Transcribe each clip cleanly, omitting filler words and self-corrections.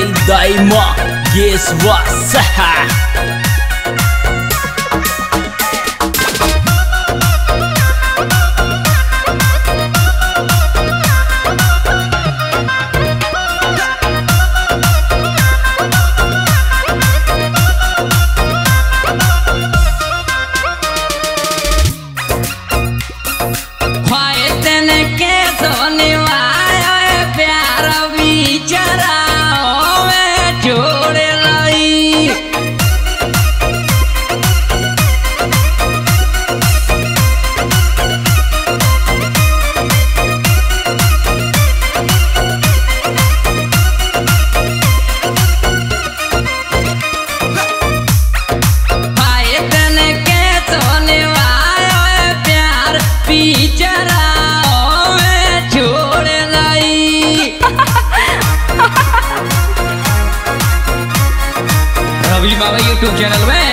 till daima. Guess what? Ravi Mavai YouTube channel में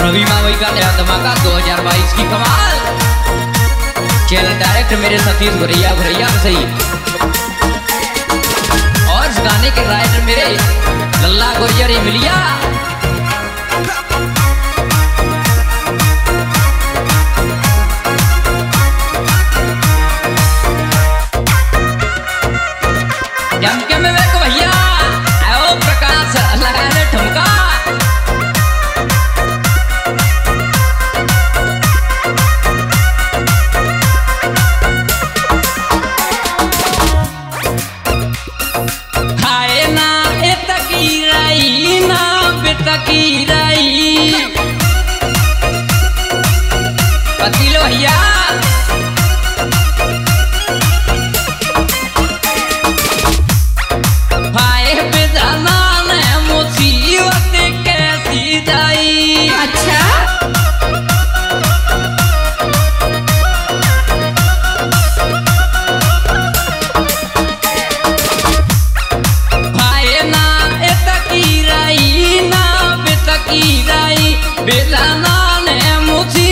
रवि मावई का नया धमाका 2022 की कमाल। चैनल डायरेक्ट मेरे सतीश घुरैया से ही, और इस गाने के राइटर मेरे लल्ला गुर्जर मिलिया। पतीलो भैया भाई बेदाना ने मुसीबत कैसी दाई। अच्छा भाई ना इतकी राई बेदाना ने मुसीबत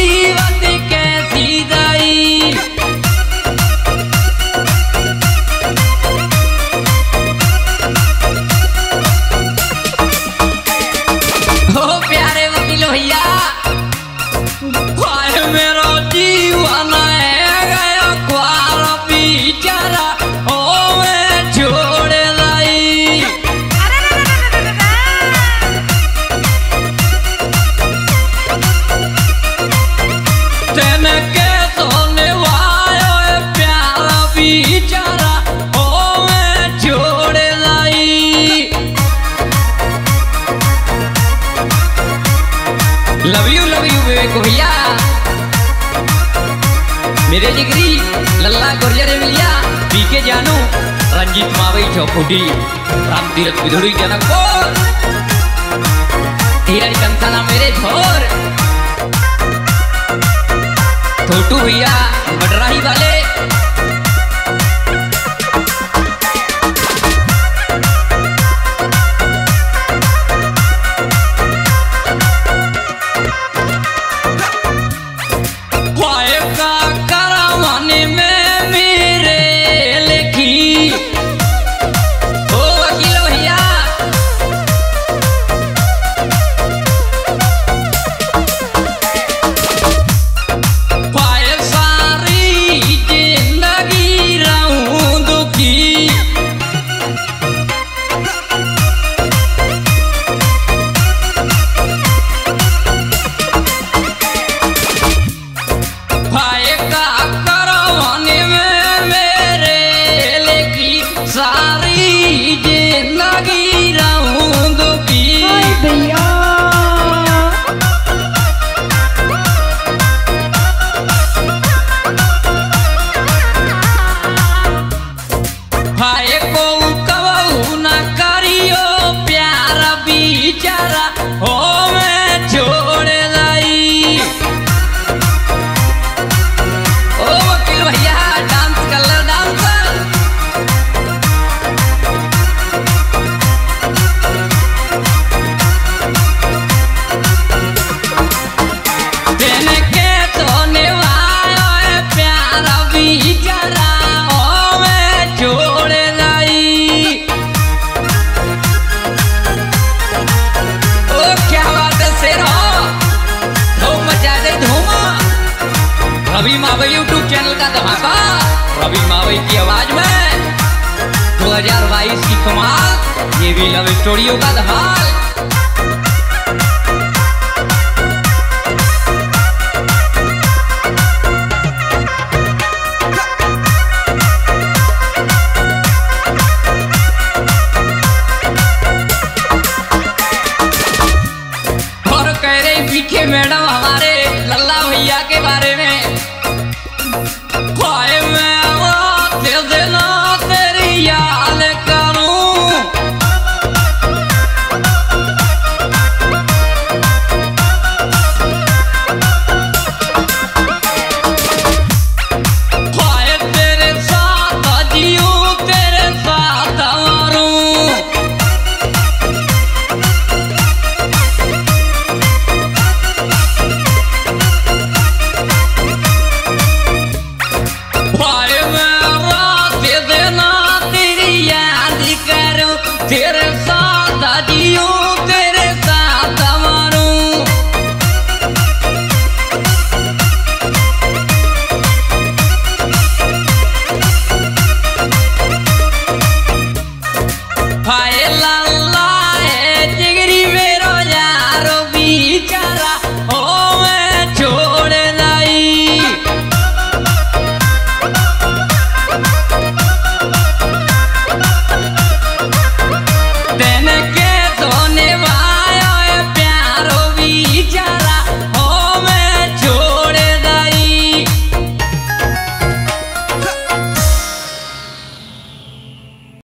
लव यू विवेक भैया, मेरे जिगरी लल्ला गुर्जर मिलिया, पीके जानू, रंजीत मावई चौपुटी, राम तीरथ विधुरी जनकपुर, धीरज कंसाना मेरे छोर, छोटू भैया बडराही वाले। भाई की आवाज में 2022 की कमाल, ये भी लव स्टोरियों का धमाल। मैडम